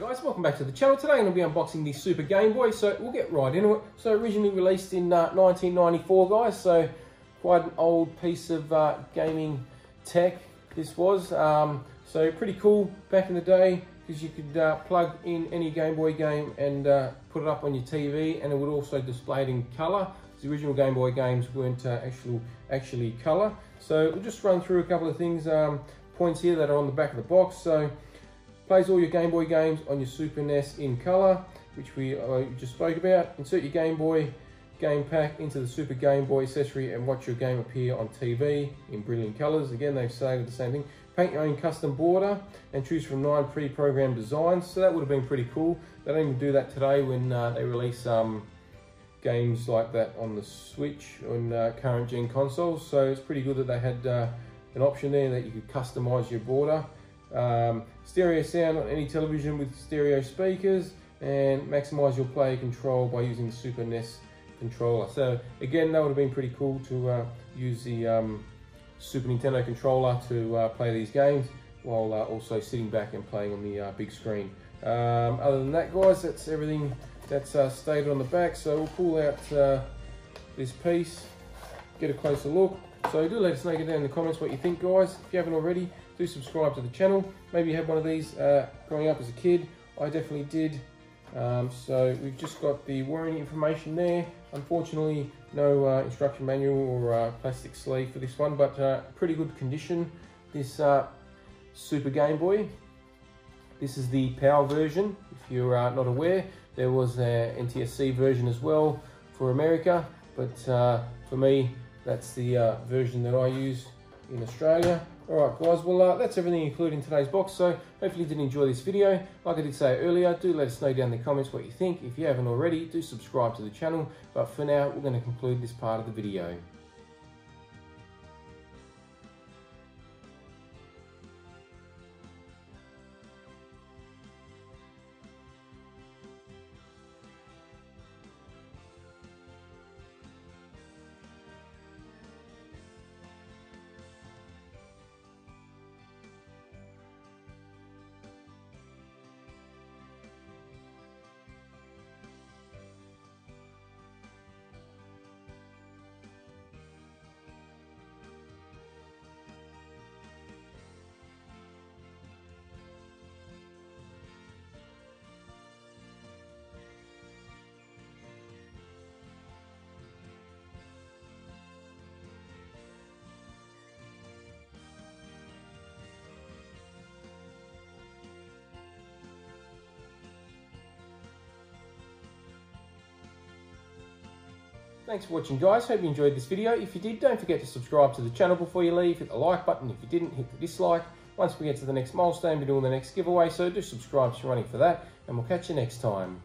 guys, welcome back to the channel. Today I'm going to be unboxing the Super Game Boy, so we'll get right into it. So originally released in 1994, guys, so quite an old piece of gaming tech this was. So pretty cool back in the day, because you could plug in any Game Boy game and put it up on your TV, and it would also display it in colour. The original Game Boy games weren't actually colour. So we'll just run through a couple of things, points here that are on the back of the box. So plays all your Game Boy games on your Super NES in colour, which we just spoke about. Insert your Game Boy game pack into the Super Game Boy accessory and watch your game appear on TV in brilliant colours. Again, they've said the same thing. Paint your own custom border and choose from 9 pre-programmed designs. So that would have been pretty cool. They don't even do that today when they release games like that on the Switch on current gen consoles. So it's pretty good that they had an option there that you could customise your border. Stereo sound on any television with stereo speakers, and maximize your player control by using the Super NES controller. So again, that would have been pretty cool to use the Super Nintendo controller to play these games while also sitting back and playing on the big screen. Other than that, guys, that's everything that's stated on the back. So we'll pull out this piece, get a closer look. So do let us know down in the comments what you think, guys. If you haven't already, do subscribe to the channel. Maybe you had one of these growing up as a kid. I definitely did. So we've just got the warranty information there. Unfortunately, no instruction manual or plastic sleeve for this one, but pretty good condition, this Super Game Boy. This is the PAL version, if you're not aware. There was an NTSC version as well for America, but for me, that's the version that I use in Australia. Alright guys, well that's everything included in today's box, so hopefully you did enjoy this video. Like I did say earlier, do let us know down in the comments what you think. If you haven't already, do subscribe to the channel, but for now, we're going to conclude this part of the video. Thanks for watching, guys. Hope you enjoyed this video. If you did, don't forget to subscribe to the channel before you leave. Hit the like button. If you didn't, hit the dislike. Once we get to the next milestone, we're doing the next giveaway, so do subscribe if you're running for that, and we'll catch you next time.